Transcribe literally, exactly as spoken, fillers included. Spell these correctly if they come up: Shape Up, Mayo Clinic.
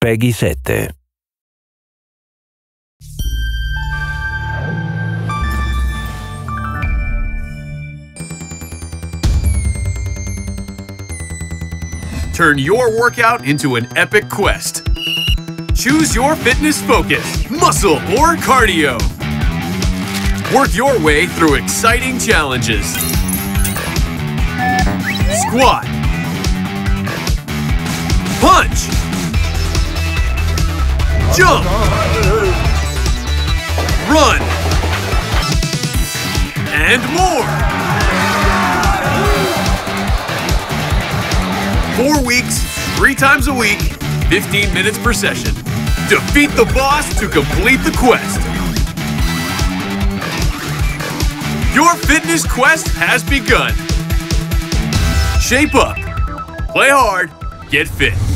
Peggy sette. Turn your workout into an epic quest. Choose your fitness focus, muscle or cardio. Work your way through exciting challenges. Squat. Punch. Jump! Run! And more! Four weeks, three times a week, fifteen minutes per session. Defeat the boss to complete the quest. Your fitness quest has begun. Shape up. Play hard. Get fit.